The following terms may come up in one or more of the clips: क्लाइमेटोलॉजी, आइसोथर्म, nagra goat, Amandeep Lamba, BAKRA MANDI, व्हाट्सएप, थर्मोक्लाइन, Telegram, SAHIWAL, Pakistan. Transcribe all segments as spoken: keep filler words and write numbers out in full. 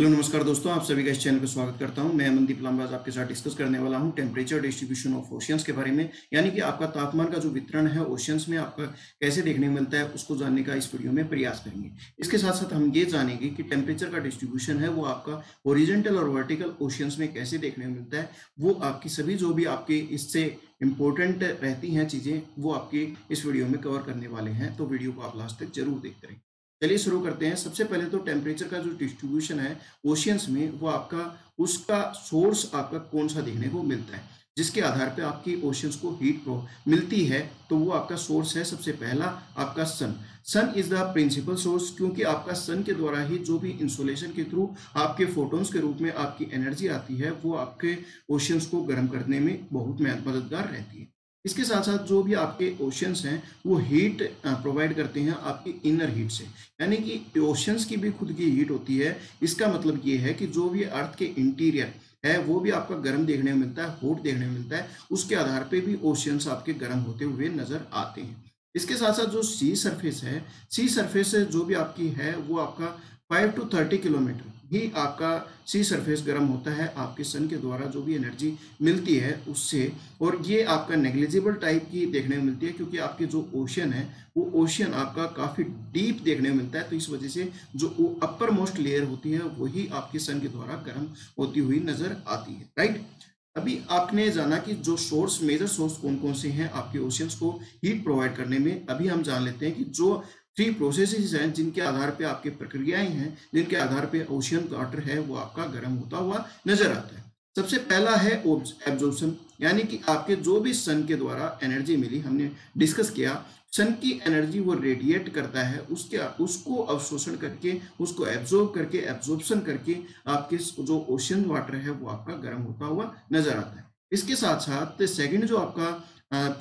Hello नमस्कार दोस्तों, आप सभी का इस चैनल पर स्वागत करता हूं। मैं अमनदीप लांबा आपके साथ डिस्कस करने वाला हूं टेम्परेचर डिस्ट्रीब्यूशन ऑफ ओशियंस के बारे में, यानी कि आपका तापमान का जो वितरण है ओशियंस में आपका कैसे देखने को मिलता है उसको जानने का इस वीडियो में प्रयास करेंगे। इसके साथ साथ हम ये जानेंगे कि टेम्परेचर का डिस्ट्रीब्यूशन है वो आपका हॉरिजॉन्टल और वर्टिकल ओशियंस में कैसे देखने को मिलता है। वो आपकी सभी जो भी आपके इससे इम्पोर्टेंट रहती हैं चीज़ें वो आपकी इस वीडियो में कवर करने वाले हैं, तो वीडियो को आप लास्ट तक जरूर देखते रहें। चलिए शुरू करते हैं। सबसे पहले तो टेम्परेचर का जो डिस्ट्रीब्यूशन है ओशियंस में वो आपका उसका सोर्स आपका कौन सा देखने को मिलता है, जिसके आधार पे आपकी ओशियंस को हीट प्रो मिलती है, तो वो आपका सोर्स है। सबसे पहला आपका sun sun is the principal source, क्योंकि आपका सन के द्वारा ही जो भी इंसुलेशन के थ्रू आपके फोटोन्स के रूप में आपकी एनर्जी आती है वो आपके ओशियंस को गर्म करने में बहुत मददगार रहती है। इसके साथ साथ जो भी आपके ओशियंस हैं वो हीट प्रोवाइड करते हैं आपकी इनर हीट से, यानी कि ओशियंस की भी खुद की हीट होती है। इसका मतलब ये है कि जो भी अर्थ के इंटीरियर है वो भी आपका गर्म देखने को मिलता है, हॉट देखने को मिलता है, उसके आधार पे भी ओशियंस आपके गर्म होते हुए नजर आते हैं। इसके साथ साथ जो सी सरफेस है, सी सरफेस जो भी आपकी है वो आपका फाइव टू थर्टी किलोमीटर ही आपका सी सरफेस गर्म होता है आपके सन के द्वारा जो भी एनर्जी मिलती है उससे, और ये आपका नेग्लिजिबल टाइप की देखने को मिलती है, क्योंकि आपके जो ओशियन है वो ओशियन आपका काफ़ी डीप देखने को मिलता है, तो इस वजह से जो अपर मोस्ट लेयर होती है वही आपके सन के द्वारा गर्म होती हुई नज़र आती है। राइट, अभी आपने जाना कि जो सोर्स मेजर सोर्स कौन कौन से हैं आपके ओशियंस को हीट प्रोवाइड करने में। अभी हम जान लेते हैं कि जो थ्री प्रोसेसेस हैं जिनके आधार पे आपके प्रक्रियाएं हैं जिनके आधार पे ओशियन वाटर है वो आपका गर्म होता हुआ नजर आता है। सबसे पहला है एब्जॉर्प्शन, यानी कि आपके जो भी सन के द्वारा एनर्जी मिली, हमने डिस्कस किया सन की एनर्जी वो रेडिएट करता है, उसके उसको अवशोषण करके उसको एब्जॉर्ब करके एब्जॉर्प्शन करके आपके जो ओशियन वाटर है वो आपका गर्म होता हुआ नजर आता है। इसके साथ साथ सेकेंड जो आपका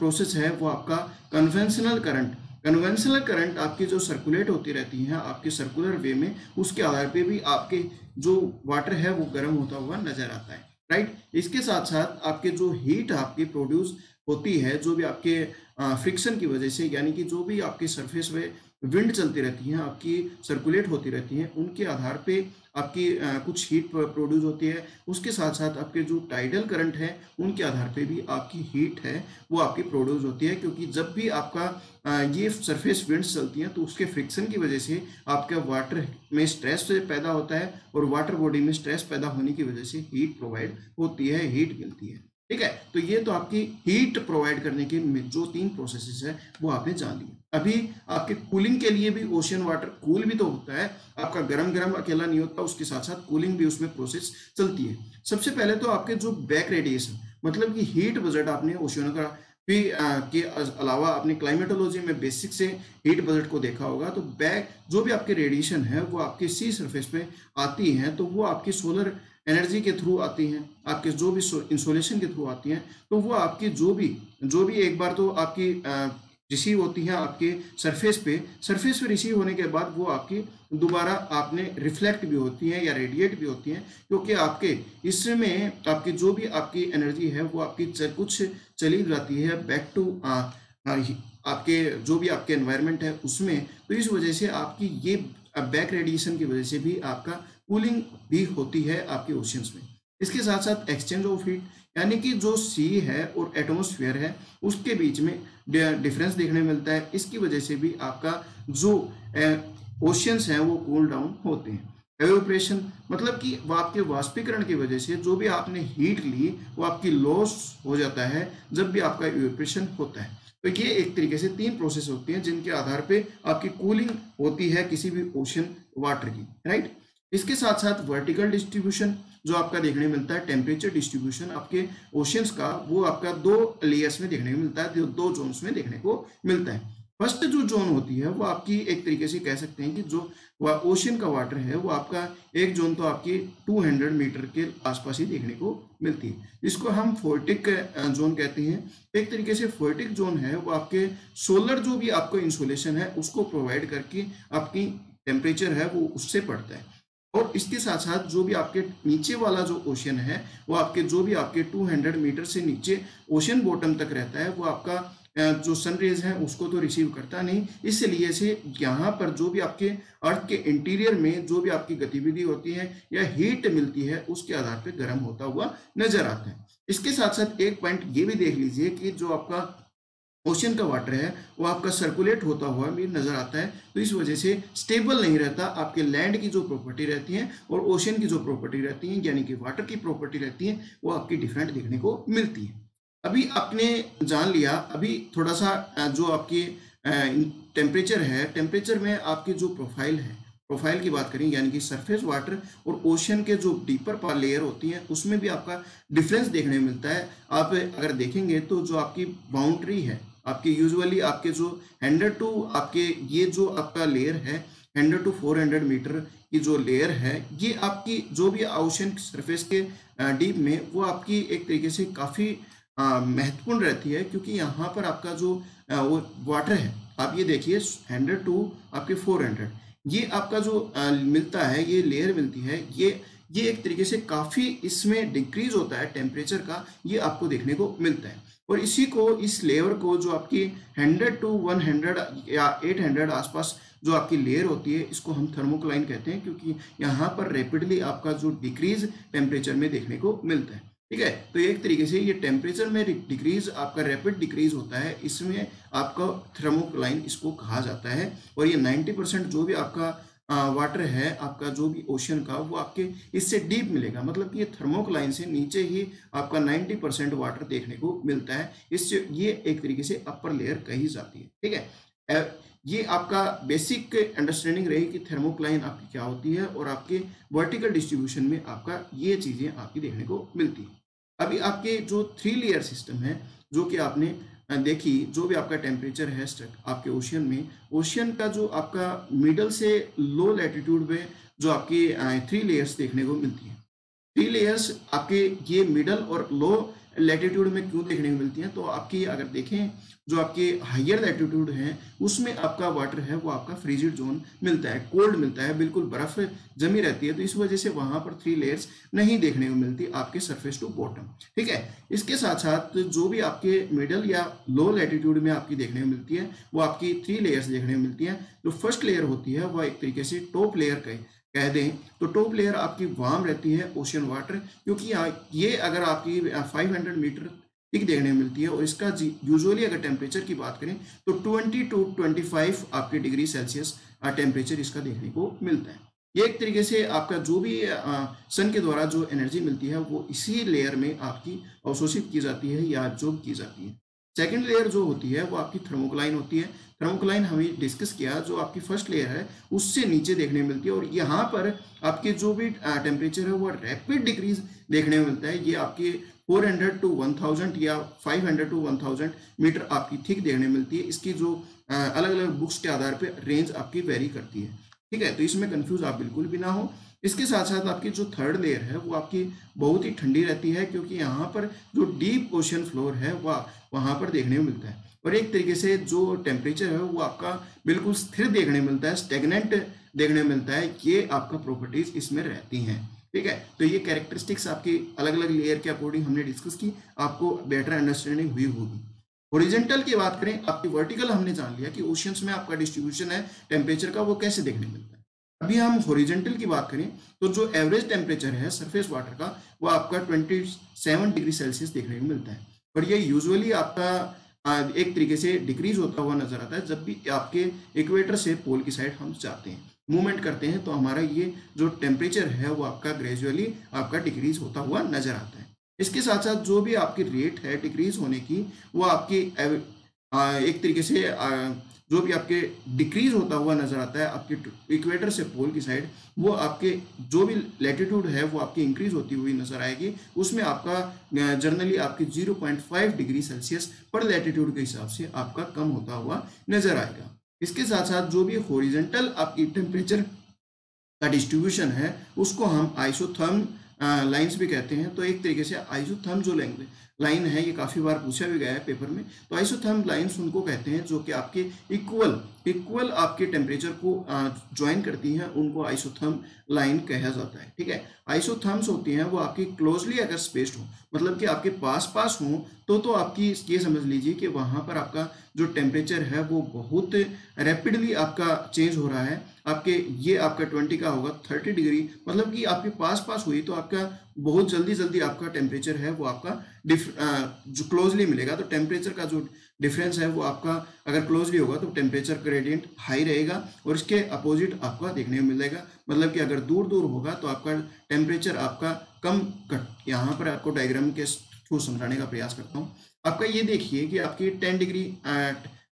प्रोसेस है वो आपका कन्वेंशनल करंट कन्वेंशनल करंट आपकी जो सर्कुलेट होती रहती हैं आपके सर्कुलर वे में, उसके आधार पे भी आपके जो वाटर है वो गर्म होता हुआ नजर आता है। राइट, इसके साथ साथ आपके जो हीट आपकी प्रोड्यूस होती है जो भी आपके फ्रिक्शन की वजह से, यानी कि जो भी आपके सरफेस पे विंड चलती रहती हैं आपकी सर्कुलेट होती रहती हैं, उनके आधार पे आपकी आ, कुछ हीट प्रोड्यूस होती है। उसके साथ साथ आपके जो टाइडल करंट है उनके आधार पे भी आपकी हीट है वो आपकी प्रोड्यूस होती है, क्योंकि जब भी आपका आ, ये सरफेस विंड्स चलती हैं तो उसके फ्रिक्शन की वजह से आपका वाटर में स्ट्रेस पैदा होता है, और वाटर बॉडी में स्ट्रेस पैदा होने की वजह से हीट प्रोवाइड होती है, हीट मिलती है। ठीक है, तो ये तो आपकी हीट प्रोवाइड करने के जो तीन प्रोसेसेस है वो आपने जान लिया। अभी आपके कूलिंग के लिए भी ओशियन वाटर कूल भी तो होता है, आपका गरम गरम अकेला नहीं होता, उसके साथ साथ कूलिंग भी उसमें प्रोसेस चलती है। सबसे पहले तो आपके जो बैक रेडिएशन, मतलब कि हीट बजट आपने ओशियन का भी के अलावा आपने क्लाइमेटोलॉजी में बेसिक से हीट बजट को देखा होगा, तो बैक जो भी आपके रेडिएशन है वो आपके सी सरफेस पे आती हैं, तो वो आपकी सोलर एनर्जी के थ्रू आती हैं, आपके जो भी इंसुलेशन के थ्रू आती हैं, तो वो आपकी जो भी जो भी एक बार तो आपकी रिसीव होती हैं आपके सरफेस पे, सरफेस पे रिसीव होने के बाद वो आपकी दोबारा आपने रिफ्लेक्ट भी होती हैं या रेडिएट भी होती हैं, क्योंकि आपके इसमें आपकी जो भी आपकी एनर्जी है वो आपकी चल, कुछ चली जाती है बैक टू आपके जो भी आपके एनवायरनमेंट है उसमें, तो इस वजह से आपकी ये बैक रेडिएशन की वजह से भी आपका कूलिंग भी होती है आपके ओशियंस में। इसके साथ साथ एक्सचेंज ऑफ हीट, यानी कि जो सी है और एटमॉस्फेयर है उसके बीच में डिफरेंस देखने मिलता है, इसकी वजह से भी आपका जो ओशियंस हैं वो कूल डाउन होते हैं। एवोपरेशन, मतलब कि वह आपके वाष्पीकरण की वजह से जो भी आपने हीट ली वो आपकी लॉस हो जाता है जब भी आपका एवोपरेशन होता है। तो ये एक तरीके से तीन प्रोसेस होती हैं जिनके आधार पे आपकी कूलिंग होती है किसी भी ओशियन वाटर की। राइट, इसके साथ साथ वर्टिकल डिस्ट्रीब्यूशन जो आपका देखने को मिलता है टेम्परेचर डिस्ट्रीब्यूशन आपके ओशियंस का, वो आपका दो लेयर्स में देखने को मिलता है, दो जोन्स में देखने को मिलता है। फर्स्ट जो जोन होती है वो आपकी एक तरीके से कह सकते हैं कि जो ओशियन का वाटर है वो आपका एक जोन तो आपकी दो सौ मीटर के आसपास ही देखने को मिलती है, इसको हम फोर्टिक जोन कहते हैं। एक तरीके से फोर्टिक जोन है वो आपके सोलर जो भी आपको इंसुलेशन है उसको प्रोवाइड करके आपकी टेम्परेचर है वो उससे पड़ता है, और इसके साथ साथ जो भी आपके नीचे वाला जो ओशियन है वो आपके जो भी आपके दो सौ मीटर से नीचे ओशियन बॉटम तक रहता है वो आपका जो सनरेज है उसको तो रिसीव करता नहीं, इसलिए से यहाँ पर जो भी आपके अर्थ के इंटीरियर में जो भी आपकी गतिविधि होती है या हीट मिलती है उसके आधार पर गर्म होता हुआ नजर आता है। इसके साथ साथ एक पॉइंट ये भी देख लीजिए कि जो आपका ओशन का वाटर है वो आपका सर्कुलेट होता हुआ भी नजर आता है, तो इस वजह से स्टेबल नहीं रहता। आपके लैंड की जो प्रॉपर्टी रहती है और ओशन की जो प्रॉपर्टी रहती है यानी कि वाटर की प्रॉपर्टी रहती है वो आपकी डिफरेंट देखने को मिलती है। अभी आपने जान लिया, अभी थोड़ा सा जो आपकी टेम्परेचर है, टेम्परेचर में आपकी जो प्रोफाइल है, प्रोफाइल की बात करें यानी कि सरफेस वाटर और ओशन के जो डीपर पार लेयर होती हैं उसमें भी आपका डिफरेंस देखने को मिलता है। आप अगर देखेंगे तो जो आपकी बाउंड्री है आपके यूजुअली आपके जो हंड्रेड टू आपके ये जो आपका लेयर है hundred to four hundred metre की जो लेयर है ये आपकी जो भी ओशन सरफेस के डीप में वो आपकी एक तरीके से काफ़ी महत्वपूर्ण रहती है, क्योंकि यहाँ पर आपका जो आ, वो वाटर है आप ये देखिए हंड्रेड टू आपके फोर हंड्रेड ये आपका जो आ, मिलता है ये लेयर मिलती है, ये ये एक तरीके से काफ़ी इसमें डिक्रीज होता है टेम्परेचर का, ये आपको देखने को मिलता है। और इसी को इस लेयर को जो आपकी हंड्रेड टू वन हंड्रेड या एट हंड्रेड आसपास जो आपकी लेयर होती है इसको हम थर्मोक्लाइन कहते हैं, क्योंकि यहाँ पर रैपिडली आपका जो डिक्रीज टेम्परेचर में देखने को मिलता है। ठीक है, तो एक तरीके से ये टेम्परेचर में डिक्रीज आपका रैपिड डिक्रीज होता है, इसमें आपका थर्मोक्लाइन इसको कहा जाता है। और ये नाइन्टी परसेंट जो भी आपका वाटर है आपका जो भी ओशन का वो आपके इससे डीप मिलेगा, मतलब कि ये थर्मोक्लाइन से नीचे ही आपका नब्बे परसेंट वाटर देखने को मिलता है, इससे ये एक तरीके से अपर लेयर कही जाती है। ठीक है, ये आपका बेसिक अंडरस्टैंडिंग रही कि थर्मोक्लाइन आपकी क्या होती है और आपके वर्टिकल डिस्ट्रीब्यूशन में आपका ये चीज़ें आपकी देखने को मिलती है। अभी आपके जो थ्री लेयर सिस्टम है जो कि आपने देखी, जो भी आपका टेम्परेचर है आपके ओशियन में, ओशियन का जो आपका मिडल से लो लैटिट्यूड पे जो आपकी थ्री लेयर्स देखने को मिलती हैं। थ्री लेयर्स आपके ये मिडल और लो लैटिट्यूड में क्यों देखने को मिलती हैं, तो आपकी अगर देखें जो आपके हायर लैटिट्यूड है उसमें आपका वाटर है वो आपका फ्रीजिड जोन मिलता है, कोल्ड मिलता है, बिल्कुल बर्फ जमी रहती है, तो इस वजह से वहाँ पर थ्री लेयर्स नहीं देखने को मिलती आपके सरफेस टू बॉटम। ठीक है, इसके साथ साथ जो भी आपके मिडल या लो लैटिट्यूड में आपकी देखने को मिलती है वो आपकी थ्री लेयर्स देखने को मिलती हैं। जो फर्स्ट लेयर होती है वह एक तरीके से टॉप लेयर का कह दें तो टॉप लेयर आपकी वार्म रहती है ओशन वाटर, क्योंकि ये अगर आपकी पाँच सौ मीटर ठीक देखने मिलती है और इसका यूजुअली अगर टेम्परेचर की बात करें तो बीस टू पच्चीस आपके डिग्री सेल्सियस टेम्परेचर इसका देखने को मिलता है। ये एक तरीके से आपका जो भी सन के द्वारा जो एनर्जी मिलती है वो इसी लेयर में आपकी अवशोषित की जाती है या एब्जॉर्ब की जाती है। सेकेंड लेयर जो होती है वो आपकी थर्मोक्लाइन होती है। थर्मोक्लाइन हमें डिस्कस किया, जो आपकी फर्स्ट लेयर है उससे नीचे देखने मिलती है और यहाँ पर आपके जो भी टेम्परेचर है वो रैपिड डिक्रीज देखने को मिलता है। ये आपके four hundred to one thousand या five hundred to one thousand metre आपकी थिक देखने मिलती है। इसकी जो अलग अलग बुक्स के आधार पर रेंज आपकी वेरी करती है। ठीक है, तो इसमें कन्फ्यूज आप बिल्कुल भी ना हो। इसके साथ साथ आपकी जो थर्ड लेयर है वो आपकी बहुत ही ठंडी रहती है, क्योंकि यहाँ पर जो डीप ओशन फ्लोर है वह वहाँ पर देखने को मिलता है और एक तरीके से जो टेम्परेचर है वो आपका बिल्कुल स्थिर देखने मिलता है, स्टेगनेंट देखने मिलता है। ये आपका प्रॉपर्टीज इसमें रहती हैं। ठीक है, तो ये कैरेक्टरिस्टिक्स आपकी अलग अलग लेयर के अकॉर्डिंग हमने डिस्कस की, आपको बेटर अंडरस्टैंडिंग हुई होगी। हॉरिजॉन्टल की बात करें, आपकी वर्टिकल हमने जान लिया कि ओशंस में आपका डिस्ट्रीब्यूशन है टेम्परेचर का वो कैसे देखने मिलता है। अभी हम हॉरिजॉन्टल की बात करें तो जो एवरेज टेम्परेचर है सरफेस वाटर का वो आपका सत्ताईस डिग्री सेल्सियस देखने को मिलता है और ये यूजुअली आपका एक तरीके से डिक्रीज होता हुआ नजर आता है जब भी आपके इक्वेटर से पोल की साइड हम जाते हैं, मूवमेंट करते हैं, तो हमारा ये जो टेम्परेचर है वो आपका ग्रेजुअली आपका डिक्रीज होता हुआ नजर आता है। इसके साथ साथ जो भी आपकी रेट है डिक्रीज होने की वो आपकी एक तरीके से जो भी आपके डिक्रीज होता हुआ नजर आता है आपके इक्वेटर से पोल की साइड, वो आपके जो भी लैटिट्यूड है वो आपकी इंक्रीज होती हुई नजर आएगी। उसमें आपका जनरली आपके zero point five degree Celsius पर लैटिट्यूड के हिसाब से आपका कम होता हुआ नजर आएगा। इसके साथ साथ जो भी हॉरिजॉन्टल आपकी टेम्परेचर का डिस्ट्रीब्यूशन है उसको हम आइसोथर्म लाइंस भी कहते हैं। तो एक तरीके से आइसोथर्म जो लैंग्वेज लाइन है, ये काफ़ी बार पूछा भी गया है पेपर में। तो आइसोथर्म लाइन्स उनको कहते हैं जो कि आपके इक्वल इक्वल आपके टेम्परेचर को ज्वाइन करती हैं, उनको आइसोथर्म लाइन कहा जाता है। ठीक है, आइसोथर्म्स होती हैं वो आपकी क्लोजली अगर स्पेस्ड हो, मतलब कि आपके पास पास हो, तो तो आपकी ये समझ लीजिए कि वहाँ पर आपका जो टेम्परेचर है वो बहुत रैपिडली आपका चेंज हो रहा है। आपके ये आपका ट्वेंटी का होगा थर्टी डिग्री, मतलब कि आपके पास पास हुई तो आपका बहुत जल्दी जल्दी आपका टेम्परेचर है वो आपका डिफ आ, जो क्लोजली मिलेगा तो टेम्परेचर का जो डिफरेंस है वो आपका अगर क्लोजली होगा तो टेम्परेचर ग्रेडियंट हाई रहेगा, और इसके अपोजिट आपका देखने को मिलेगा, मतलब कि अगर दूर दूर होगा तो आपका टेम्परेचर आपका कम कट। यहाँ पर आपको डायग्राम के थ्रू समझाने का प्रयास करता हूँ। आपका ये देखिए कि आपकी टेन डिग्री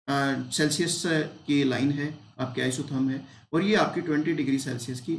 सेल्सियस की लाइन है, आपके आइसोथर्म है, और ये आपकी ट्वेंटी डिग्री सेल्सियस की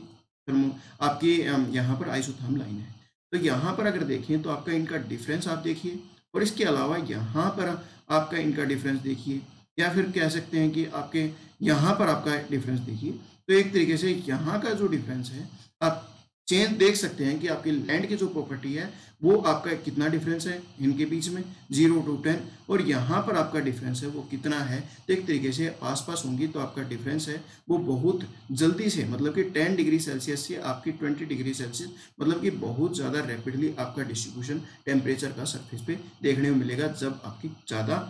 थर्मो आपकी यहाँ पर आइसोथर्म लाइन है। तो यहाँ पर अगर देखें तो आपका इनका डिफरेंस आप देखिए, और इसके अलावा यहाँ पर आपका इनका डिफरेंस देखिए, या फिर कह सकते हैं कि आपके यहाँ पर आपका डिफरेंस देखिए। तो एक तरीके से यहाँ का जो डिफरेंस है आप चेंज देख सकते हैं कि आपकी लैंड की जो प्रॉपर्टी है वो आपका कितना डिफरेंस है इनके बीच में जीरो टू टेन, और यहाँ पर आपका डिफरेंस है वो कितना है। तो एक तरीके से आस पास होंगी तो आपका डिफरेंस है वो बहुत जल्दी से, मतलब कि टेन डिग्री सेल्सियस से आपकी ट्वेंटी डिग्री सेल्सियस, मतलब कि बहुत ज़्यादा रैपिडली आपका डिस्ट्रीब्यूशन टेम्परेचर का सरफेस पे देखने को मिलेगा जब आपकी ज़्यादा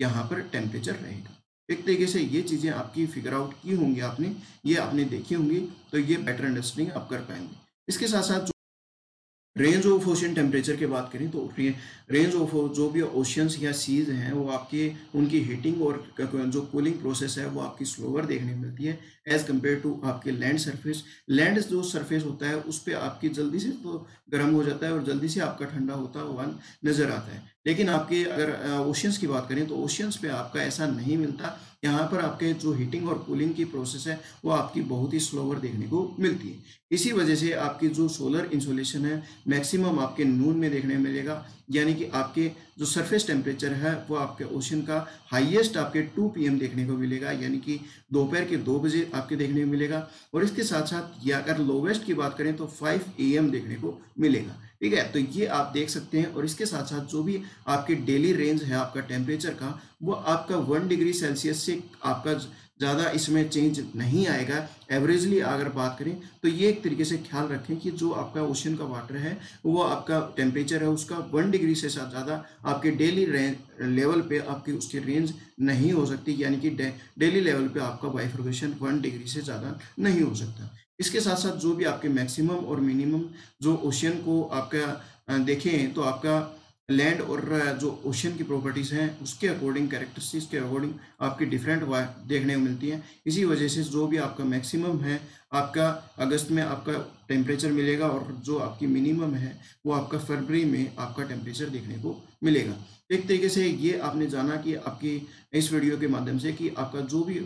यहाँ पर टेम्परेचर रहेगा। एक तरीके से ये चीज़ें आपकी फिगर आउट की होंगी, आपने ये आपने देखी होंगी, तो ये बेटर अंडरस्टैंडिंग आप कर पाएंगे। इसके साथ साथ रेंज ऑफ ओशियन टेम्परेचर की बात करें तो रेंज ऑफ जो भी ओशियंस या सीज हैं वो आपके उनकी हीटिंग और जो कूलिंग प्रोसेस है वो आपकी स्लोअर देखने मिलती है एज़ कम्पेयर टू आपके लैंड सरफेस। लैंड जो सरफेस होता है उस पर आपकी जल्दी से तो गर्म हो जाता है और जल्दी से आपका ठंडा होता हुआ नज़र आता है, लेकिन आपके अगर ओशियंस की बात करें तो ओशियंस पे आपका ऐसा नहीं मिलता। यहाँ पर आपके जो हीटिंग और कूलिंग की प्रोसेस है वो आपकी बहुत ही स्लोवर देखने को मिलती है। इसी वजह से आपकी जो सोलर इंसुलेशन है मैक्सिमम आपके नून में देखने मिलेगा, यानी कि आपके जो सरफेस टेम्परेचर है वो आपके ओशन का हाईएस्ट आपके टू पी एम देखने को मिलेगा, यानी कि दोपहर के दो बजे आपके देखने को मिलेगा। और इसके साथ साथ या अगर लोवेस्ट की बात करें तो फाइव ए एम देखने को मिलेगा। ठीक है, तो ये आप देख सकते हैं। और इसके साथ साथ जो भी आपके डेली रेंज है आपका टेम्परेचर का वो आपका वन डिग्री सेल्सियस से आपका ज़्यादा इसमें चेंज नहीं आएगा। एवरेजली अगर बात करें तो ये एक तरीके से ख्याल रखें कि जो आपका ओशन का वाटर है वो आपका टेम्परेचर है उसका वन डिग्री से ज़्यादा आपके डेली लेवल पे आपकी उसकी रेंज नहीं हो सकती, यानी कि डेली लेवल पे आपका बाइफर्केशन वन डिग्री से ज़्यादा नहीं हो सकता। इसके साथ साथ जो भी आपके मैक्सिमम और मिनिमम जो ओशन को आपका देखें तो आपका लैंड और जो ओशन की प्रॉपर्टीज़ हैं उसके अकॉर्डिंग कैरेक्टरिस्टिक्स के अकॉर्डिंग आपकी डिफरेंट देखने को मिलती है। इसी वजह से जो भी आपका मैक्सिमम है आपका अगस्त में आपका टेम्परेचर मिलेगा, और जो आपकी मिनिमम है वो आपका फरवरी में आपका टेम्परेचर देखने को मिलेगा। एक तरीके से ये आपने जाना कि आपकी इस वीडियो के माध्यम से कि आपका जो भी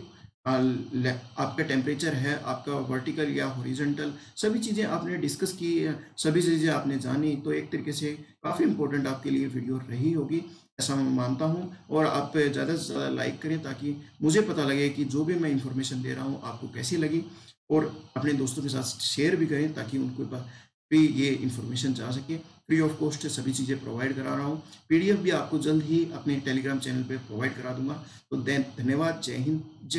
आपका टेम्परेचर है आपका वर्टिकल या हॉरिजॉन्टल सभी चीज़ें आपने डिस्कस की, सभी चीज़ें आपने जानी। तो एक तरीके से काफ़ी इंपॉर्टेंट आपके लिए वीडियो रही होगी ऐसा मैं मानता हूँ, और आप ज़्यादा से ज़्यादा लाइक करें ताकि मुझे पता लगे कि जो भी मैं इंफॉर्मेशन दे रहा हूँ आपको कैसी लगी, और अपने दोस्तों के साथ शेयर भी करें ताकि उनको भी ये इन्फॉर्मेशन जा सके। फ्री ऑफ कॉस्ट सभी चीज़ें प्रोवाइड करा रहा हूँ, पी डी एफ भी आपको जल्द ही अपने टेलीग्राम चैनल पर प्रोवाइड करा दूंगा। तो धन्यवाद, जय हिंद, जय।